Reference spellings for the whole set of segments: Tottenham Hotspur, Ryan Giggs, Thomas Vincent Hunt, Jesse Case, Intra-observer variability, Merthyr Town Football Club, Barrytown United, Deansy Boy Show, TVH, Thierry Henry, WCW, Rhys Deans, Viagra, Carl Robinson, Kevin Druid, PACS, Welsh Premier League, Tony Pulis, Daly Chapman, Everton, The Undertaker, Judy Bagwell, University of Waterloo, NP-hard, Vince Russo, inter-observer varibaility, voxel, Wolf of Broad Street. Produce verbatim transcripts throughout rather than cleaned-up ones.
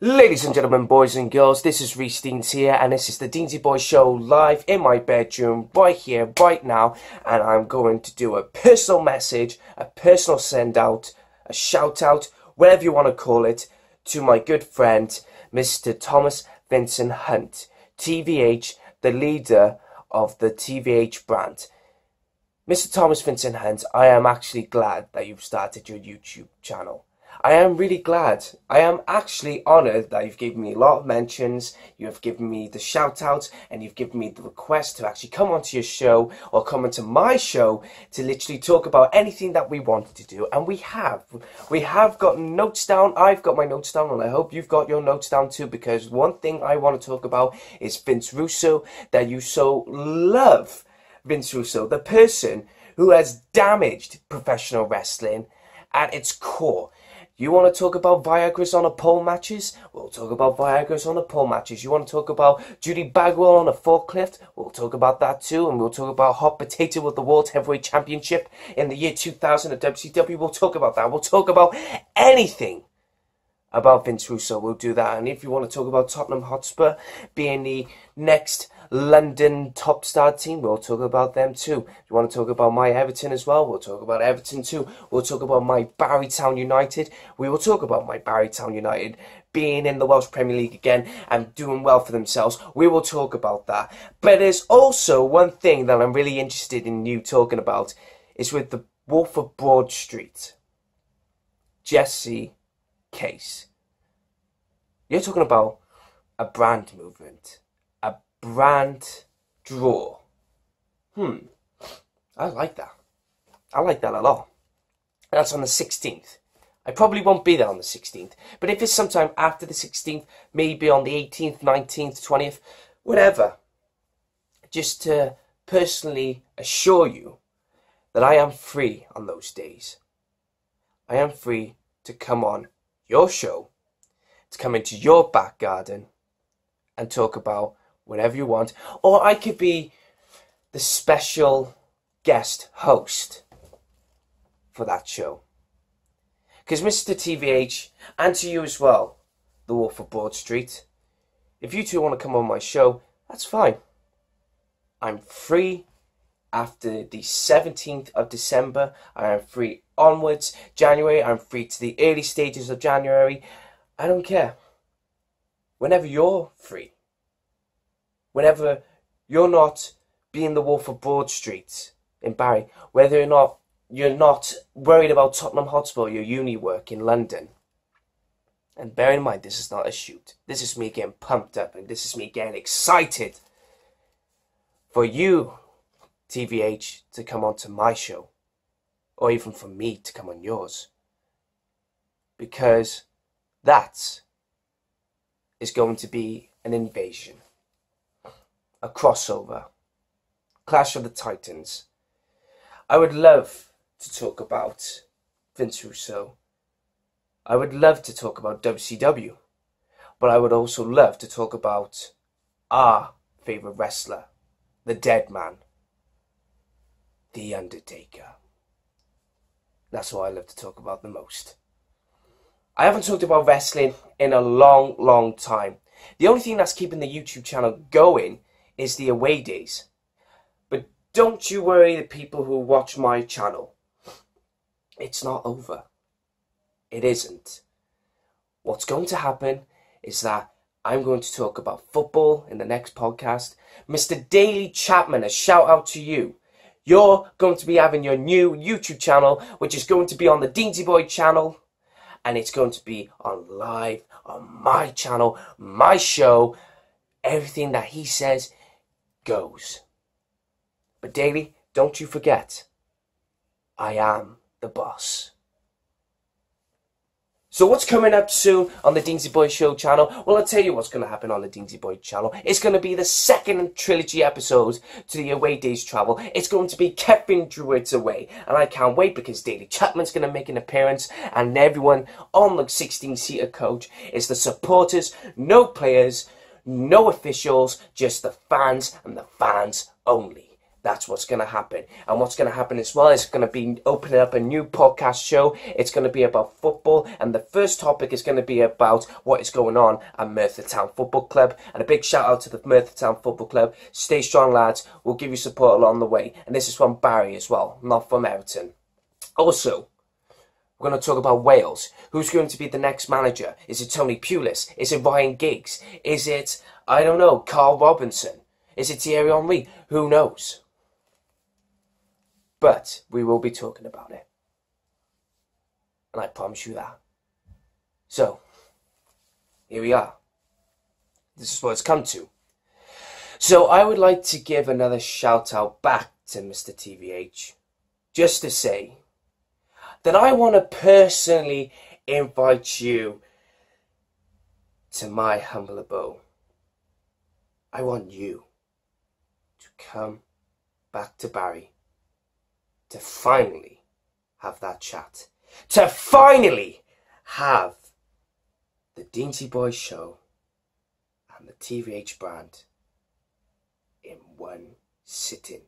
Ladies and gentlemen, boys and girls, this is Rhys Deans here, and this is the Deansy Boy Show live in my bedroom, right here, right now, and I'm going to do a personal message, a personal send-out, a shout-out, whatever you want to call it, to my good friend, Mister Thomas Vincent Hunt, T V H, the leader of the T V H brand. Mister Thomas Vincent Hunt, I am actually glad that you've started your YouTube channel. I am really glad. I am actually honoured that you've given me a lot of mentions, you have given me the shout-outs, and you've given me the request to actually come onto your show or come onto my show to literally talk about anything that we wanted to do. And we have. We have got notes down. I've got my notes down, and I hope you've got your notes down too, because one thing I want to talk about is Vince Russo, that you so love. Vince Russo, the person who has damaged professional wrestling at its core. You want to talk about Viagras on a pole matches? We'll talk about Viagras on a pole matches. You want to talk about Judy Bagwell on a forklift? We'll talk about that too. And we'll talk about Hot Potato with the World Heavyweight Championship in the year two thousand at W C W. We'll talk about that. We'll talk about anything about Vince Russo. We'll do that. And if you want to talk about Tottenham Hotspur being the next London top star team, we'll talk about them too. You want to talk about my Everton as well? We'll talk about Everton too. We'll talk about my Barrytown United. We will talk about my Barrytown United being in the Welsh Premier League again and doing well for themselves. We will talk about that. But there's also one thing that I'm really interested in you talking about, is with the Wolf of Broad Street, Jesse Case. You're talking about a brand movement. Brand draw. Hmm. I like that. I like that a lot. That's on the sixteenth. I probably won't be there on the sixteenth. But if it's sometime after the sixteenth, maybe on the eighteenth, nineteenth, twentieth, whatever. Just to personally assure you that I am free on those days. I am free to come on your show, to come into your back garden and talk about whenever you want, or I could be the special guest host for that show. Because Mister T V H, and to you as well, the Wolf of Broad Street, if you two want to come on my show, that's fine. I'm free after the seventeenth of December. I am free onwards January. I'm free to the early stages of January. I don't care. Whenever you're free. Whenever you're not being the Wolf of Broad Street in Barry, whether or not you're not worried about Tottenham Hotspur, your uni work in London. And bear in mind, this is not a shoot. This is me getting pumped up, and this is me getting excited for you, T V H, to come onto my show, or even for me to come on yours. Because that is going to be an invasion. A crossover. Clash of the Titans. I would love to talk about Vince Russo. I would love to talk about W C W. But I would also love to talk about our favourite wrestler. The Dead Man. The Undertaker. That's what I love to talk about the most. I haven't talked about wrestling in a long, long time. The only thing that's keeping the YouTube channel going is the away days. But don't you worry, the people who watch my channel. It's not over. It isn't. What's going to happen is that I'm going to talk about football in the next podcast. Mister Daly Chapman, a shout out to you. You're going to be having your new YouTube channel, which is going to be on the Deansy Boy channel. And it's going to be on live, on my channel, my show. Everything that he says goes. But Daly, don't you forget, I am the boss. So what's coming up soon on the Deansy Boy Show channel? Well, I'll tell you what's going to happen on the Deansy Boy channel. It's going to be the second trilogy episode to the Away Days Travel. It's going to be Kevin Druid's Away. And I can't wait, because Daly Chapman's going to make an appearance. And everyone on the sixteen-seater coach is the supporters, no players, no officials, just the fans, and the fans only. That's what's going to happen. And what's going to happen as well is going to be opening up a new podcast show. It's going to be about football, and the first topic is going to be about what is going on at Merthyr Town Football Club. And a big shout out to the Merthyr Town Football Club. Stay strong, lads. We'll give you support along the way. And this is from Barry as well, not from Everton. Also, we're going to talk about Wales. Who's going to be the next manager? Is it Tony Pulis? Is it Ryan Giggs? Is it, I don't know, Carl Robinson? Is it Thierry Henry? Who knows? But we will be talking about it. And I promise you that. So, here we are. This is what it's come to. So I would like to give another shout out back to Mister T V H. Just to say that I want to personally invite you to my humble abode. I want you to come back to Barry to finally have that chat. To finally have the Deansy Boy Show and the T V H brand in one sitting.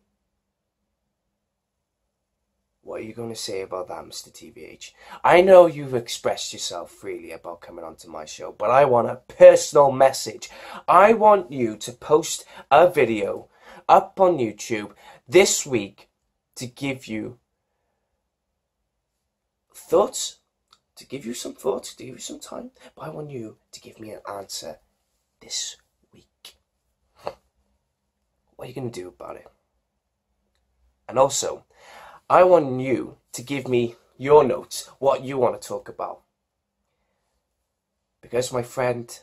What are you going to say about that, Mister T V H? I know you've expressed yourself freely about coming onto my show, but I want a personal message. I want you to post a video up on YouTube this week to give you thoughts, to give you some thoughts, to give you some time. But I want you to give me an answer this week. What are you going to do about it? And also, I want you to give me your notes, what you want to talk about. Because, my friend,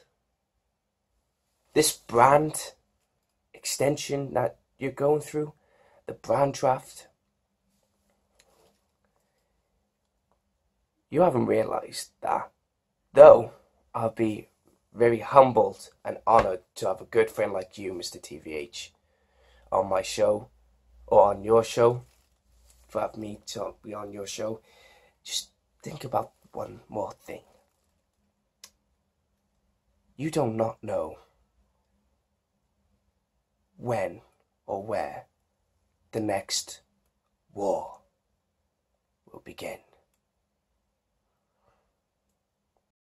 this brand extension that you're going through, the brand draft, you haven't realised that. Though, I'll be very humbled and honoured to have a good friend like you, Mister T V H, on my show or on your show. For having me to be on your show, just think about one more thing. You do not know when or where the next war will begin.